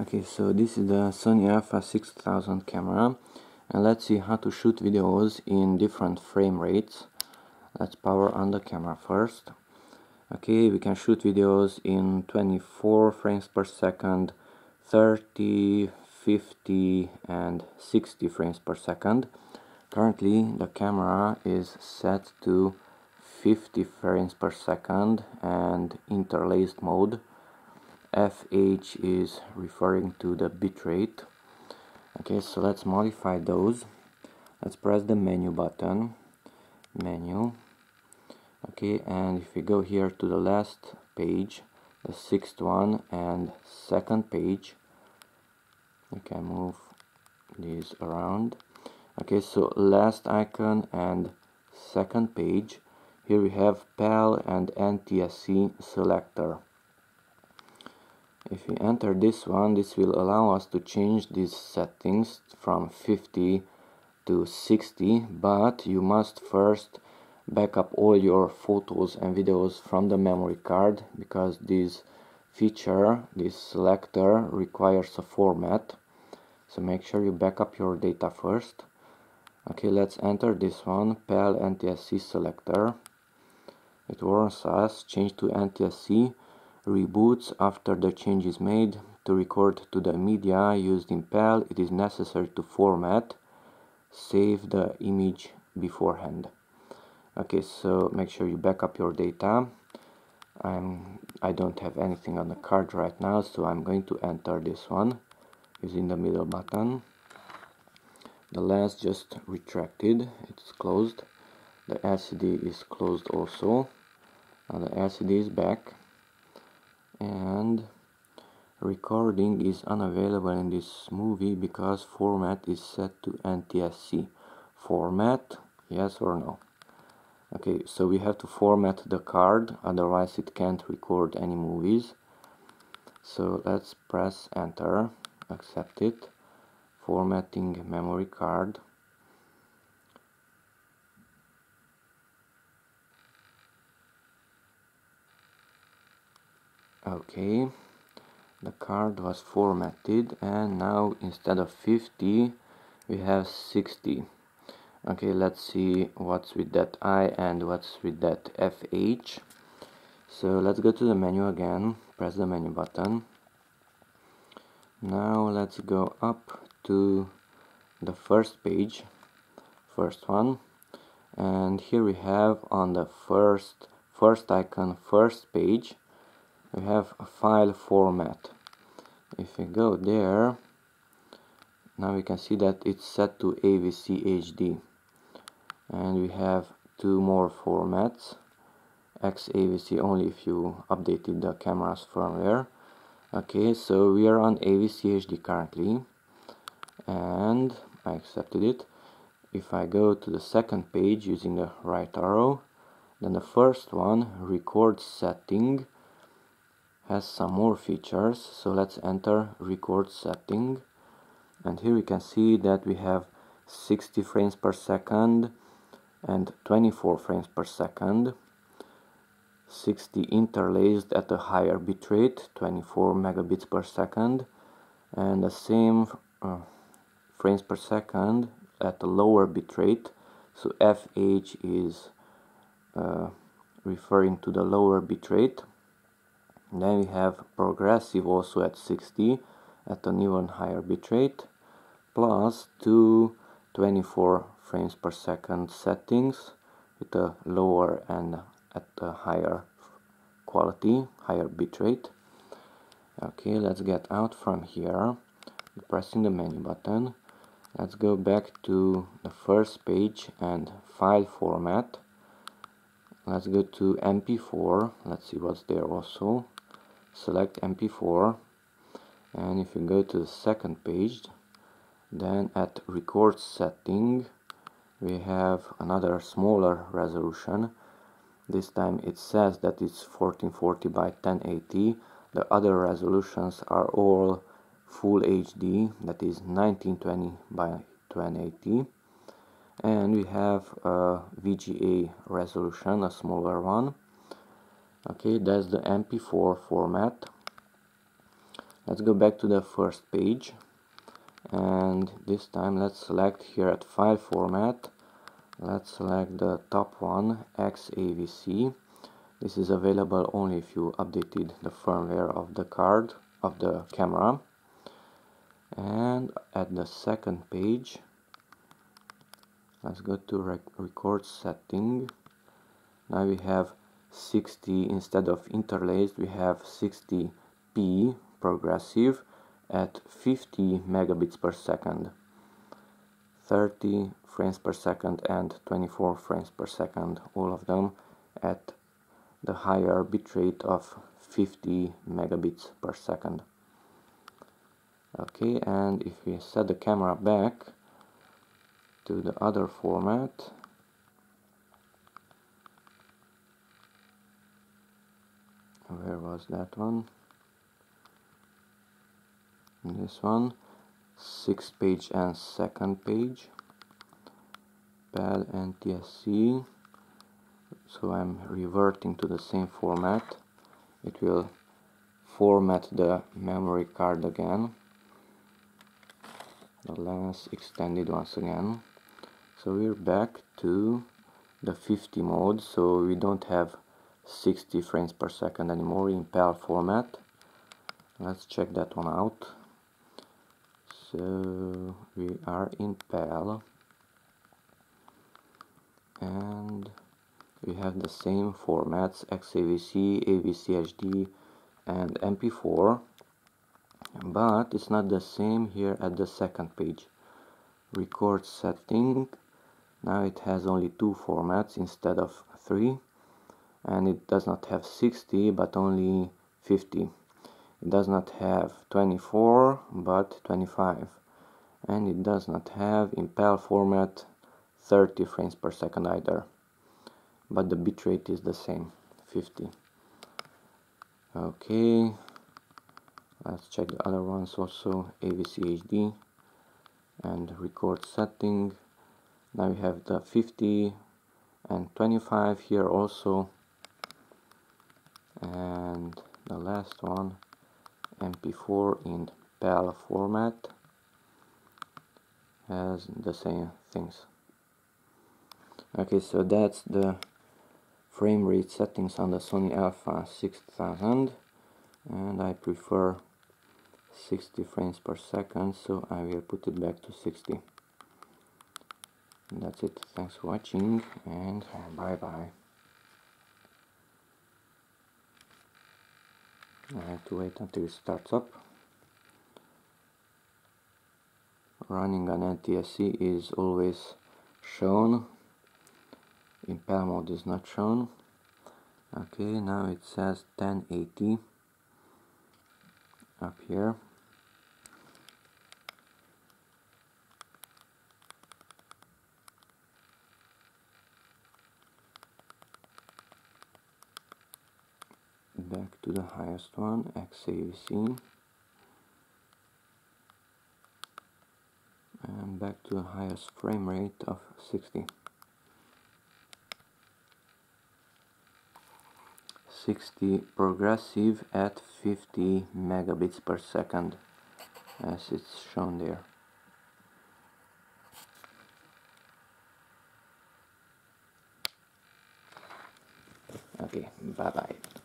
Okay, so this is the Sony Alpha 6000 camera, and let's see how to shoot videos in different frame rates. Let's power on the camera first. Okay, we can shoot videos in 24 frames per second, 30, 50 and 60 frames per second. Currently the camera is set to 50 frames per second and interlaced mode. FH is referring to the bitrate. Okay, so let's modify those. Let's press the menu button. Menu. Okay, and if we go here to the last page, the sixth one and second page, we can move these around. Okay, so last icon and second page. Here we have PAL and NTSC selector. If we enter this one, this will allow us to change these settings from 50 to 60, but you must first back up all your photos and videos from the memory card, because this feature, this selector, requires a format. So make sure you back up your data first. Okay, let's enter this one, PAL NTSC selector. It warns us, change to NTSC, reboots after the change is made. To record to the media used in PAL, it is necessary to format, save the image beforehand. Okay, so make sure you back up your data. I don't have anything on the card right now, so I'm going to enter this one using the middle button. The lens just retracted, it's closed. The LCD is closed also. Now the LCD is back. And recording is unavailable in this movie because format is set to NTSC. Format, yes or no? Okay, so we have to format the card, otherwise it can't record any movies. So let's press enter, accept it, formatting memory card. Okay, the card was formatted, and now instead of 50 we have 60. Okay, let's see what's with that I and what's with that FH. So let's go to the menu again, press the menu button. Now let's go up to the first page, first one, and here we have on the first icon, first page, we have a file format. If we go there, now we can see that it's set to AVCHD. And we have two more formats, XAVC only if you updated the camera's firmware. Okay, so we are on AVCHD currently, and I accepted it. If I go to the second page using the right arrow, then the first one, record setting, has some more features. So let's enter record setting, and here we can see that we have 60 frames per second and 24 frames per second. 60 interlaced at a higher bitrate, 24 megabits per second, and the same frames per second at a lower bitrate. So FH is referring to the lower bitrate. And then we have progressive also at 60 at an even higher bitrate, plus two 24 frames per second settings with a lower and at a higher quality, higher bitrate. Okay, let's get out from here, pressing the menu button. Let's go back to the first page and file format. Let's go to MP4, let's see what's there also. Select MP4, and if you go to the second page, then at record setting we have another smaller resolution. This time it says that it's 1440 by 1080. The other resolutions are all full HD, that is 1920 by 1080. And we have a VGA resolution, a smaller one. Okay, that's the MP4 format. Let's go back to the first page, and this time let's select here at file format, let's select the top one, XAVC. This is available only if you updated the firmware of the card, of the camera. And at the second page, let's go to record setting. Now we have 60, instead of interlaced, we have 60p progressive at 50 megabits per second, 30 frames per second and 24 frames per second, all of them at the higher bitrate of 50 megabits per second. Okay, and if we set the camera back to the other format, where was that one? This one, sixth page and second page, PAL NTSC. So I'm reverting to the same format. It will format the memory card again, the lens extended once again. So we're back to the 50 mode, so we don't have 60 frames per second anymore in PAL format. Let's check that one out. So we are in PAL and we have the same formats, XAVC, AVCHD and MP4, but it's not the same here at the second page. Record setting, now it has only two formats instead of three, and it does not have 60 but only 50. It does not have 24 but 25, and it does not have in PAL format 30 frames per second either. But the bitrate is the same, 50. Okay, let's check the other ones also, AVCHD and record setting. Now we have the 50 and 25 here also, and the last one, MP4 in PAL format, has the same things. Okay, so that's the frame rate settings on the Sony Alpha 6000, and I prefer 60 frames per second, so I will put it back to 60. And that's it. Thanks for watching, and bye bye. I have to wait until it starts up. Running on NTSC is always shown. In PAL mode is not shown. Okay, now it says 1080 up here. Back to the highest one, XAVC, and back to the highest frame rate of 60. 60 progressive at 50 megabits per second, as it's shown there. Okay, bye bye.